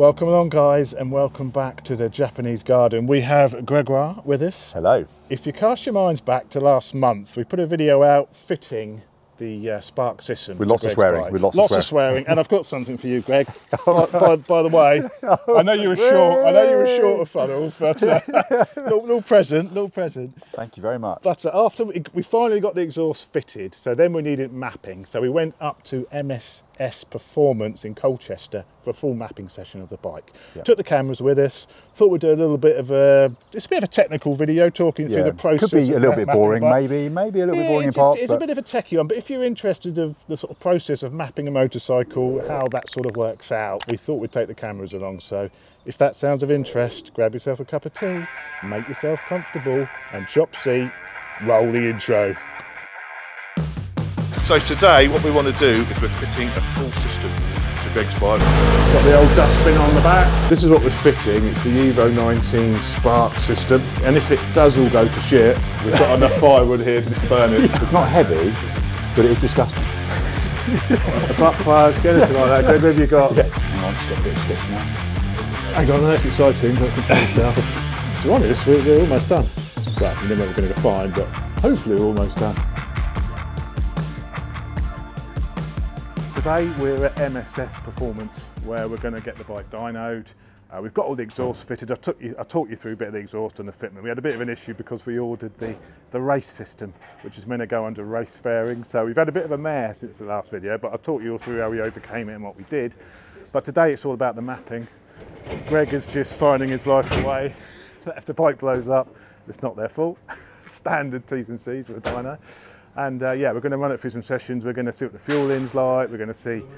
Welcome along, guys, and welcome back to the Japanese garden. We have Gregoire with us. Hello. If you cast your minds back to last month, we put a video out fitting the Spark system. With lots of swearing. With lots of swearing. And I've got something for you, Greg. by the way, I know you were short. I know you were short of funnels, but little present, little present. Thank you very much. But after we finally got the exhaust fitted, so then we needed mapping. So we went up to MSS Performance in Colchester for a full mapping session of the bike. Yep. Took the cameras with us. Thought we'd do a little bit of a, it's a bit of a technical video talking through the process. Could be a little bit boring, maybe a little bit boring in parts. It's a bit of a techie one, but if you're interested of the sort of process of mapping a motorcycle, how that sort of works out, we thought we'd take the cameras along. So if that sounds of interest, grab yourself a cup of tea, make yourself comfortable, and chop seat, roll the intro. So today what we want to do is we're fitting a full system to Greg's bike. Got the old dustbin on the back. This is what we're fitting. It's the Evo 19 Spark system, and if it does all go to shit, we've got enough firewood here to just burn it. It's not heavy, but it is disgusting. A butt plug, anything like that. Greg, what have you got? Yeah. Hang on, it's got a bit stiff now. Hang on, that's exciting, but control yourself. To be honest, we're almost done. Well, we don't know what we're going to find, but hopefully we're almost done. Today we're at MSS Performance, where we're going to get the bike dynoed. We've got all the exhaust fitted. I talked you through a bit of the exhaust and the fitment. We had a bit of an issue because we ordered the race system, which is meant to go under race fairing. So we've had a bit of a mare since the last video, but I talked you all through how we overcame it and what we did. But today it's all about the mapping. Greg is just signing his life away. If the bike blows up, it's not their fault. Standard T's and C's with a dyno. And yeah, we're going to run it through some sessions. We're going to see what the fuel in's like. We're going to see, you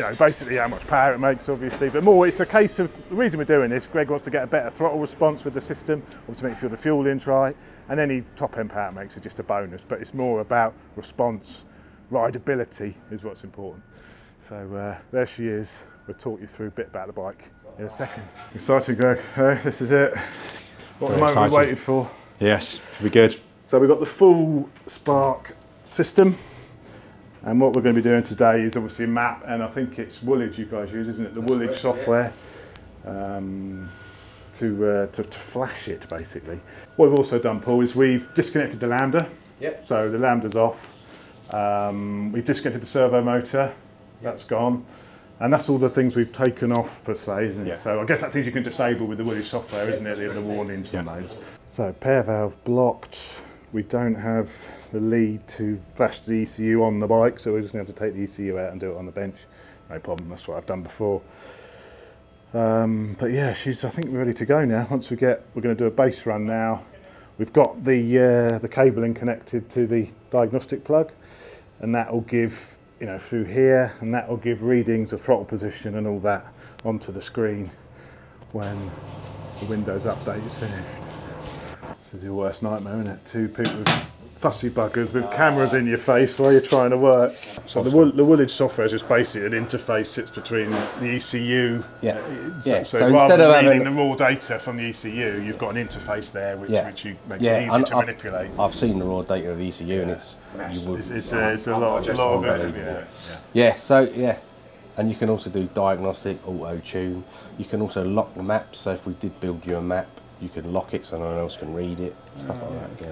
know, basically how much power it makes, obviously. But more, it's a case of the reason we're doing this. Greg wants to get a better throttle response with the system, obviously make sure the fuel in's right, and any top end power it makes it just a bonus. But it's more about response, rideability is what's important. So there she is. We'll talk you through a bit about the bike in a second. Excited, Greg. This is it. What the moment we waited for. Yes, should be good. So we've got the full Spark system, and what we're going to be doing today is obviously a map, and I think it's Woolich you guys use, isn't it? The Woolich software to flash it, basically. What we've also done, Paul, is we've disconnected the lambda. Yep. So the lambda's off. We've disconnected the servo motor. That's gone. And that's all the things we've taken off, per se, isn't it? Yeah. So I guess that's things you can disable with the Woolich software, isn't it? The warnings and those. So pair valve blocked. We don't have the lead to flash the ECU on the bike, so we're just going to have to take the ECU out and do it on the bench. No problem, that's what I've done before. But yeah, I think we're ready to go now. Once we get, we're going to do a base run now. We've got the cabling connected to the diagnostic plug, and that will give, you know, through here, and that will give readings of throttle position and all that onto the screen when the Windows update is finished. This is your worst nightmare, isn't it? Two people, fussy buggers with cameras in your face while you're trying to work. So the Woolich software is just basically an interface sits between the ECU. Yeah. So rather than reading the raw data from the ECU, you've got an interface there which makes it easy to manipulate. I've seen the raw data of the ECU and it's a lot of it. And you can also do diagnostic, auto tune. You can also lock the map. So if we did build you a map, you can lock it so no one else can read it, stuff like that. Okay.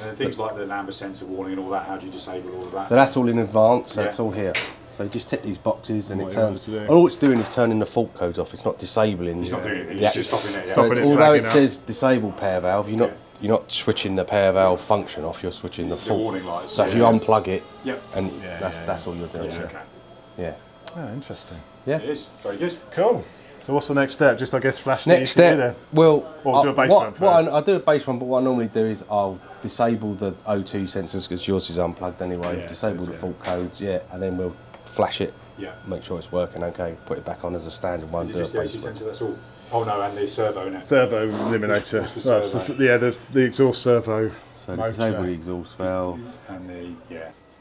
Yeah. Things like the lambda sensor warning and all that, how do you disable all of that? So that's all in advance, so that's all here. So you just tick these boxes and it turns. All it's doing is turning the fault codes off, it's not disabling. It's not doing anything, it's just stopping it. Yeah. So although it says disable pair valve, you're not switching the pair valve function off, you're switching the fault. Warning lights. So if you unplug it, that's all you're doing. Yeah. Okay. Oh, interesting. Yeah. It is, very good. Cool. So what's the next step? Just, I guess, flash the ECU there? Well, do a base run first. I do a base run, but what I normally do is I'll disable the O2 sensors, because yours is unplugged anyway, disable the fault codes, and then we'll flash it, make sure it's working okay, put it back on as a standard one. Is it just the O2 sensor, that's all? Oh no, and the servo now. Servo eliminator. The exhaust servo. So disable the exhaust valve. And the,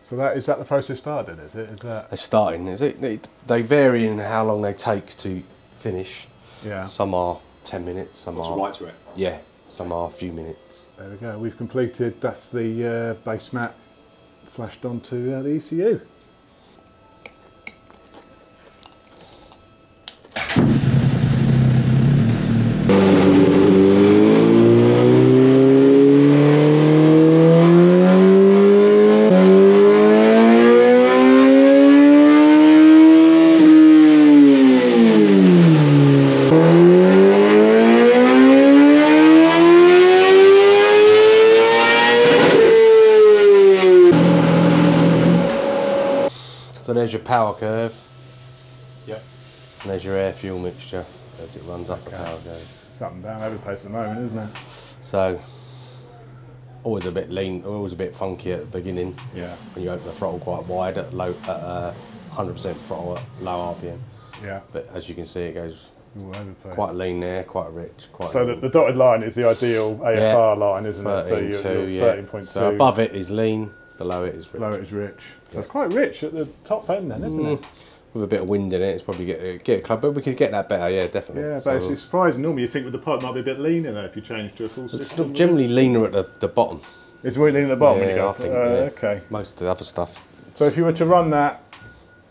So is that the process started, is it? It's starting, is it? They vary in how long they take to finish. Yeah. Some are 10 minutes, some are right to it. Yeah, some are a few minutes. There we go. We've completed. That's the base map flashed onto the ECU. power curve. Yep. And there's your air fuel mixture as it runs up the power curve. It's up and down every place at the moment, isn't it? So always a bit lean, always a bit funky at the beginning. Yeah. When you open the throttle quite wide at low, 100% throttle at low RPM. Yeah. But as you can see, it goes quite lean there, quite rich. Quite so the dotted line is the ideal AFR line, isn't it? So you're 13.2. Yeah. So above it is lean, below it is rich. Below it is rich. Yeah. So it's quite rich at the top end then, isn't it? With a bit of wind in it, it's probably get a club, but we could get that better, yeah, definitely. Yeah, but so it's surprising. Normally you think with the pod might be a bit leaner though if you change to a full system. It's generally leaner at the bottom. It's really leaner at the bottom when you go okay. Most of the other stuff. So if you were to run that,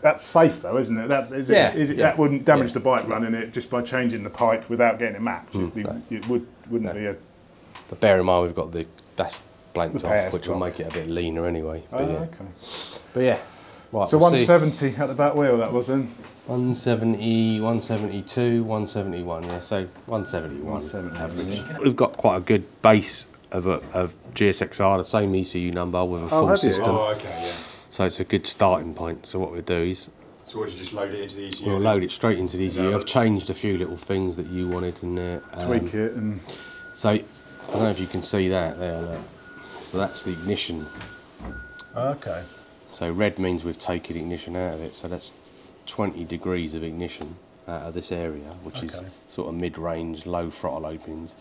that's safe though, isn't it? That, is yeah, it, is it yeah. That wouldn't damage the bike running it just by changing the pipe without getting it mapped. It wouldn't be. But bear in mind we've got the dash blanked off, which will make it a bit leaner anyway. But but yeah. Right, so 170 at the back wheel that was then? 170, 172, 171. Yeah, so 171 average. We've got quite a good base of GSXR, the same ECU number with a full system. Oh, okay, yeah. So it's a good starting point. So what we'll do is... So we'll just load it into the ECU? We'll load it straight into the ECU. I've changed a few little things that you wanted in there. Tweak it and... So, I don't know if you can see that there. Look. So that's the ignition. Okay. So red means we've taken ignition out of it. So that's 20 degrees of ignition out of this area, which is sort of mid-range, low throttle openings,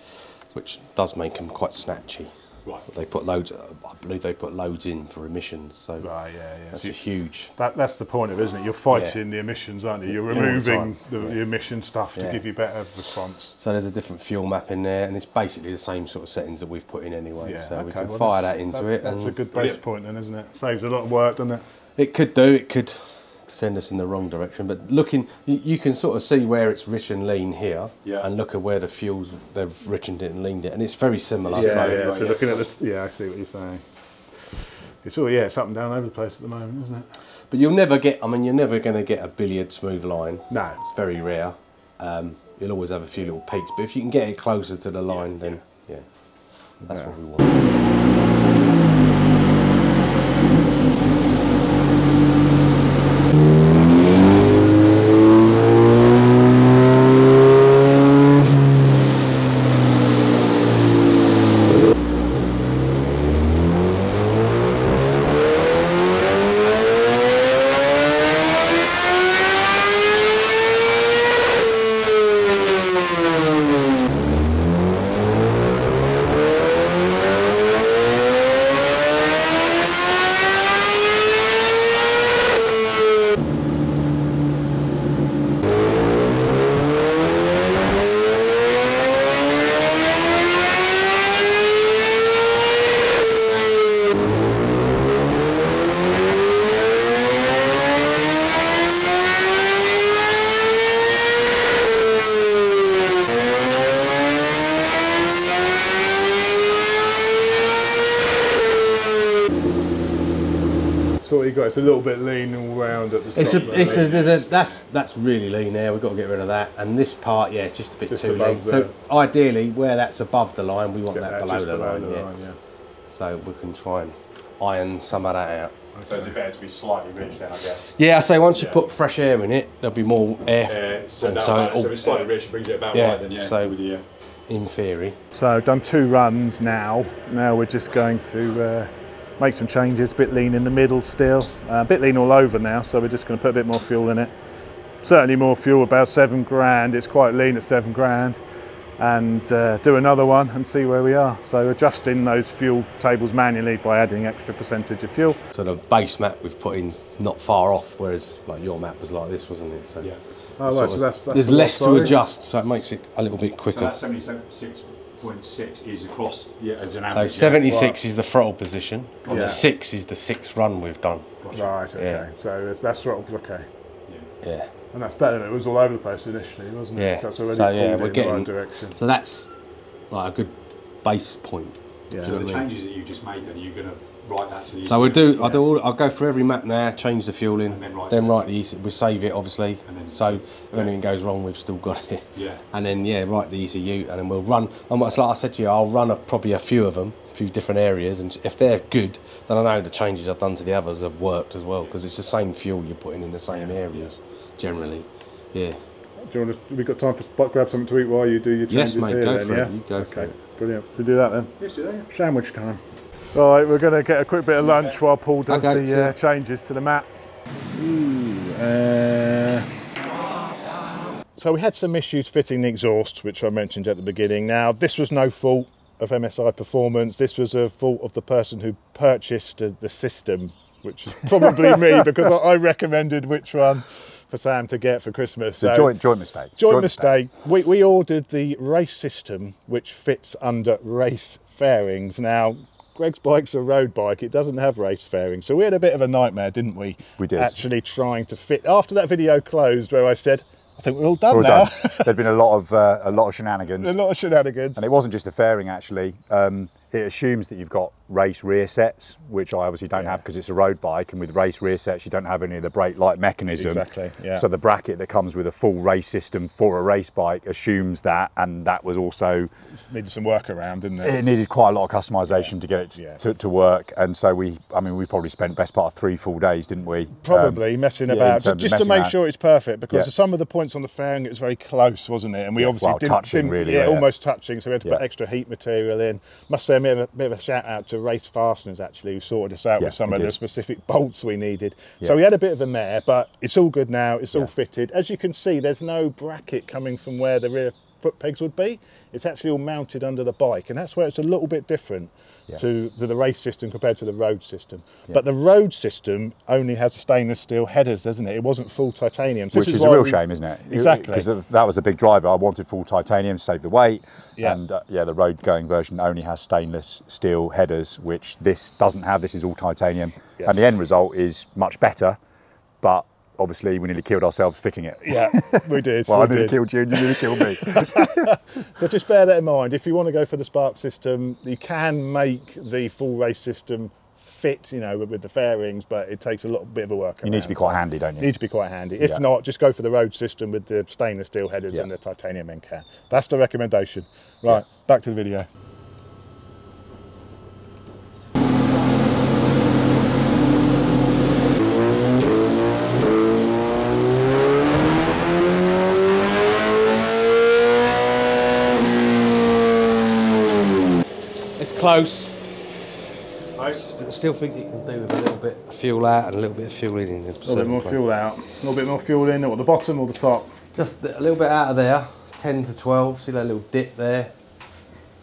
which does make them quite snatchy. Right. They put loads. I believe they put loads in for emissions. So that's so huge. That's the point of it, isn't it? You're fighting the emissions, aren't you? You're removing the emission stuff to give you better response. So there's a different fuel map in there, and it's basically the same sort of settings that we've put in anyway. Yeah, so we can fire that into it. That's a good base point, then, isn't it? Saves a lot of work, doesn't it? It could do. It could send us in the wrong direction. But looking, you can sort of see where it's rich and lean here, and look at where the fuels they've richened it and leaned it, and it's very similar. Yeah, so looking at the I see what you're saying. It's all it's up and down over the place at the moment, isn't it? But you'll never get. I mean, you're never going to get a billiard smooth line. No, it's very rare. You'll always have a few little peaks, but if you can get it closer to the line, then that's what we want. It's a little bit lean all round at the that's really lean there. We've got to get rid of that. And this part, it's just a bit too lean. So ideally, where that's above the line, we want that below the line. So we can try and iron some of that out. So is it better to be slightly rich then, I guess? Yeah, I say once you put fresh air in it, there'll be more air. So it's slightly rich, it brings it about right then. So in theory. So done two runs now. Now we're just going to make some changes, a bit lean in the middle still, a bit lean all over now, so we're just going to put a bit more fuel in it. Certainly more fuel, about 7 grand, it's quite lean at 7 grand, and do another one and see where we are. So adjusting those fuel tables manually by adding extra percentage of fuel. So the base map we've put in is not far off, whereas like your map was like this, wasn't it? So there's less to adjust, so it makes it a little bit quicker. So that's 76.6 is across as an average. So 76 is the throttle position. And the 6 is the 6th run we've done. Right, okay. So that's throttle, Yeah. And that's better than it was all over the place initially, wasn't it? So it's already we're getting in the right direction. So that's like a good base point. Yeah. So the changes that you just made, then, are you going to write that to the ECU. So we'll do, yeah. I'll go through every map now, change the fueling, and then write the ECU. We'll save it obviously, and then so if anything goes wrong, we've still got it. Yeah. And then yeah, write the ECU, and then we'll run. And like I said to you, I'll run probably a few of them, a few different areas, and if they're good, then I know the changes I've done to the others have worked as well, because it's the same fuel you're putting in the same areas generally. Yeah. Do you want to, we've got time for grab something to eat while you do your changes? Yes, mate, here, go then, for it. You go for it. Brilliant. Should we do that then? Yes, do that. Sandwich time. All right, we're going to get a quick bit of lunch while Paul does the changes to the map. Ooh, So we had some issues fitting the exhaust, which I mentioned at the beginning. Now, this was no fault of MSI Performance. This was a fault of the person who purchased the system, which is probably me, because I recommended which one for Sam to get for Christmas. So joint mistake. Joint mistake. We ordered the race system, which fits under race fairings. Now, Greg's bike's a road bike, it doesn't have race fairings. So we had a bit of a nightmare, didn't we? We did. Actually trying to fit. After that video closed where I said, I think we're all done now. There'd been a lot of shenanigans. A lot of shenanigans. And it wasn't just the fairing actually. It assumes that you've got race rear sets, which I obviously don't have because it's a road bike, and with race rear sets you don't have any of the brake light mechanism. Exactly, yeah. So the bracket that comes with a full race system for a race bike assumes that, and that was also... It needed some work around, didn't it? It needed quite a lot of customisation to get it to work, and so we probably spent best part of 3 full days, didn't we? Probably, messing about, just to make sure it's perfect, because some of the points on the fairing, it was very close, wasn't it? And we obviously almost touching, so we had to put extra heat material in. Must say, a bit of a shout out to Race Fasteners actually, who sorted us out with some of the specific bolts we needed. So we had a bit of a mare, but it's all good now, it's all fitted. As you can see, there's no bracket coming from where the rear foot pegs would be. It's actually all mounted under the bike, and that's where it's a little bit different to the race system compared to the road system. But the road system only has stainless steel headers, doesn't it? It wasn't full titanium, so which is a real shame, isn't it? Exactly, because that was a big driver. I wanted full titanium to save the weight, and the road going version only has stainless steel headers, which this doesn't have. This is all titanium, and the end result is much better, but obviously we nearly killed ourselves fitting it. Yeah, we did. Well, I nearly killed you and you nearly killed me. So just bear that in mind. If you want to go for the Spark system, you can make the full race system fit, you know, with the fairings, but it takes a little bit of a work. You need to be quite handy, don't you? You need to be quite handy. If not, just go for the road system with the stainless steel headers and the titanium end can. That's the recommendation. Right, back to the video. Close. I still think you can do with a little bit of fuel out and a little bit of fuel in. A little bit more fuel out, a little bit more fuel in, at the bottom or the top? Just a little bit out of there, 10 to 12, see that little dip there?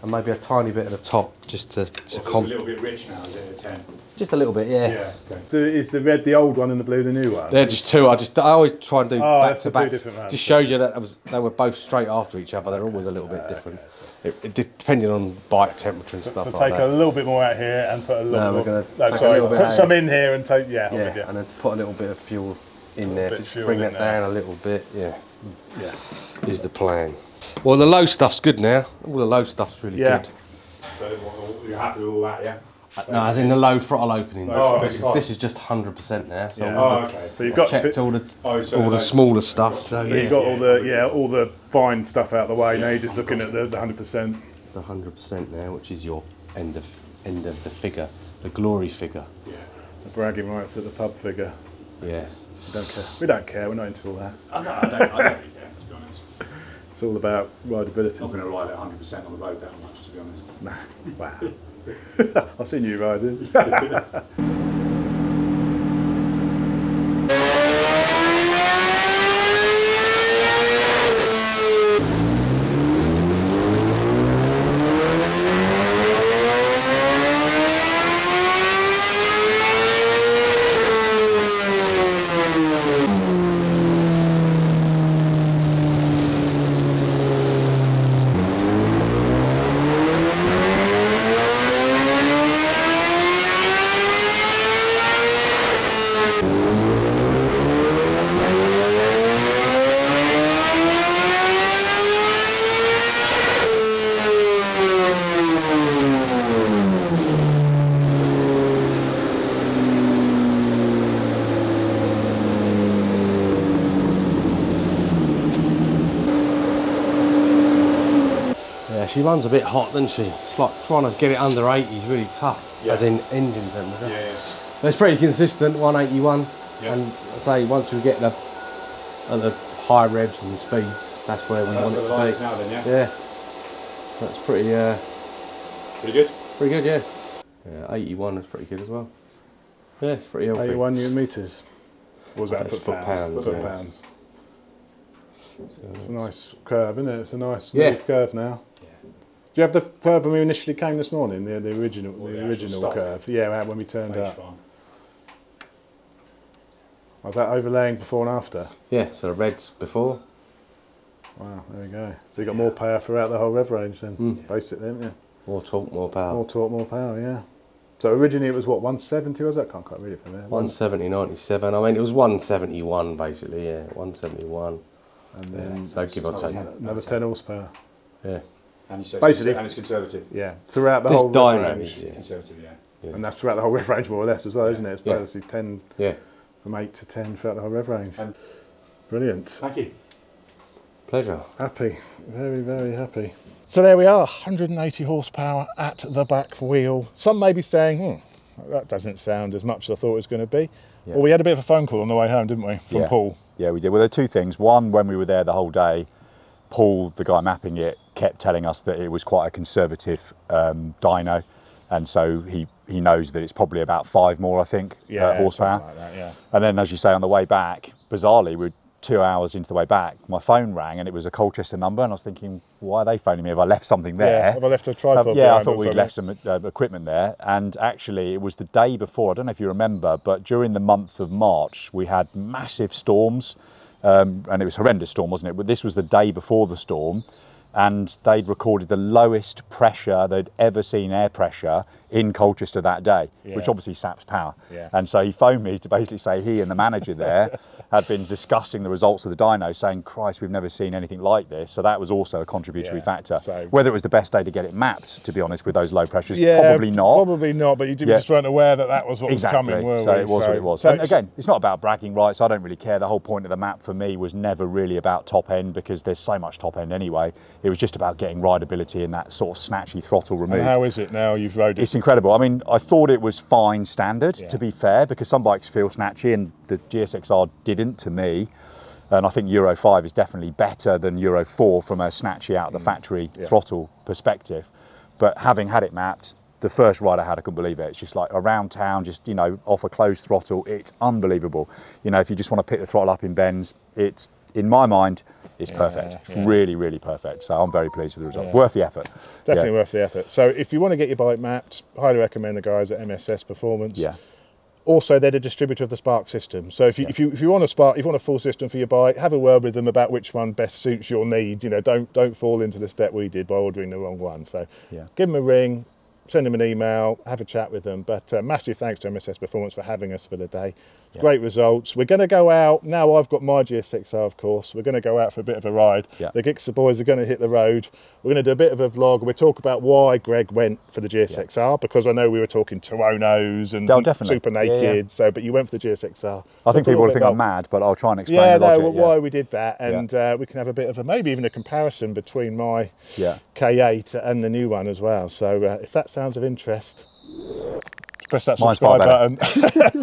And maybe a tiny bit at the top, just to comp. It's a little bit rich now, is it, the 10? Just a little bit, yeah. Okay. So is the red the old one and the blue the new one? They're just two, I always try and do back to back. Just shows you that they were both straight after each other, they're always a little bit different. Okay. It depending on bike temperature and stuff like that. So take a little bit more out here and put a little put some in here and take, and then put a little bit of fuel in there, just bring that down a little bit, is the plan. Well, the low stuff's good now, all the low stuff's really good. So you're happy with all that, yeah? No, as in the low throttle opening. Oh, this is just 100% now. So so you've checked all the smaller stuff. So you've got all the fine stuff out of the way. Now you're just looking at the 100%. The 100% now, which is your end of the figure, the glory figure. Yeah. The bragging rights at the pub figure. Yes. We don't care. We don't care. We're not into all that. I don't really care, to be honest. It's all about rideability. I'm not going to ride at 100% on the road that much, to be honest. No. Wow. I've seen you riding. she runs a bit hot, doesn't she? It's like trying to get it under 80 is really tough, yeah. As in engine temperature. Yeah, yeah. But it's pretty consistent, 181, yeah. And I say once we get the, at the high revs and speeds, that's where we want it to be. Now then, yeah? Yeah. That's pretty... pretty good? Pretty good, yeah. Yeah, 81 is pretty good as well. Yeah, it's pretty healthy. 81 newton metres. Was that foot pounds? It's a nice curve, isn't it? It's a nice smooth, yeah, curve now. Yeah. Do you have the curve when we initially came this morning? The original, well, the original curve. Yeah, when we turned up. Was that overlaying before and after? Yeah, so the reds before. Wow, there we go. So you got, yeah, more power throughout the whole rev range then, mm, basically, haven't you? More torque, more power. More torque, more power. Yeah. So originally it was what, 170 was that? I can't quite read it from there. 170.97. I mean, it was 171 basically. Yeah, 171. And then, yeah, so give or take, another 10 horsepower. Yeah. And you basically, and it's conservative. Yeah. Throughout the whole dyno range. Yeah. Conservative, yeah, yeah. And that's throughout the whole rev range more or less as well, yeah, isn't it? It's basically, yeah, 10, yeah, from 8 to 10 throughout the whole rev range. Brilliant. Thank you. Pleasure. Happy. Very, very happy. So there we are, 180 horsepower at the back wheel. Some may be saying, that doesn't sound as much as I thought it was going to be. Yeah. Well, we had a bit of a phone call on the way home, didn't we, from, yeah, Paul? Yeah, we did. Well, there are two things. One, when we were there the whole day, Paul, the guy mapping it, kept telling us that it was quite a conservative dyno, and so he knows that it's probably about 5 more, I think, yeah, horsepower. Like that, yeah. And then, as you say, on the way back, bizarrely, we're 2 hours into the way back, my phone rang and it was a Colchester number, and I was thinking, why are they phoning me? Have I left something there? Yeah, have I left a tripod? Yeah, I thought we'd left some equipment there, and actually it was the day before. I don't know if you remember, but during the month of March we had massive storms, and it was a horrendous storm, wasn't it? But this was the day before the storm, and they'd recorded the lowest pressure they'd ever seen, air pressure, in Colchester that day, yeah, which obviously saps power. Yeah. And so he phoned me to basically say he and the manager there had been discussing the results of the dyno, saying, Christ, we've never seen anything like this. So that was also a contributory, yeah, factor. So whether it was the best day to get it mapped, to be honest, with those low pressures, yeah, probably not. Probably not, but you did, yeah, just weren't aware that that was what, exactly, was coming, were so we? It was so what it was. So again, it's not about bragging rights. I don't really care. The whole point of the map for me was never really about top end, because there's so much top end anyway. It was just about getting rideability and that sort of snatchy throttle removed. And how is it now you've rode it? It's incredible. I mean, I thought it was fine standard, yeah, to be fair, because some bikes feel snatchy and the GSXR didn't to me. And I think Euro 5 is definitely better than Euro 4 from a snatchy out of the factory, yeah, throttle perspective. But having had it mapped, the first ride I had, I couldn't believe it. It's just like around town, just, you know, off a closed throttle, it's unbelievable. You know, if you just want to pick the throttle up in bends, it's, in my mind, it's, yeah, perfect. It's, yeah, really, really perfect. So I'm very pleased with the result. Yeah. Worth the effort. Definitely, yeah, worth the effort. So if you want to get your bike mapped, highly recommend the guys at MSS Performance. Yeah. Also, they're the distributor of the Spark system. So if you, yeah, if you want a Spark, if you want a full system for your bike, have a word with them about which one best suits your needs. You know, don't fall into the step we did by ordering the wrong one. So, yeah, give them a ring, send them an email, have a chat with them. But massive thanks to MSS Performance for having us for the day. Yeah. Great results. We're going to go out. Now I've got my GSXR, of course. We're going to go out for a bit of a ride. Yeah. The Gixxer boys are going to hit the road. We're going to do a bit of a vlog. We'll talk about why Greg went for the GSXR, yeah, because I know we were talking Tuonos and, oh, Super Naked, yeah, yeah, so, but you went for the GSXR. I think people will think I'm mad, but I'll try and explain, yeah, the logic, well, yeah, why we did that, and, yeah, we can have a bit of a, maybe even a comparison between my, yeah, K8 and the new one as well. So if that sounds of interest, press that subscribe button.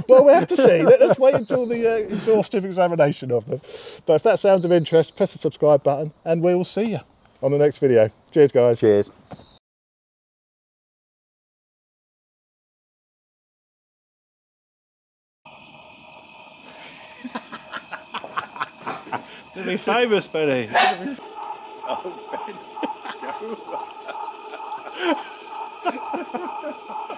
Well, we have to see. Let's wait until the exhaustive examination of them. But if that sounds of interest, press the subscribe button, and we will see you on the next video. Cheers, guys. Cheers. You'll be famous, Benny. Oh, Ben.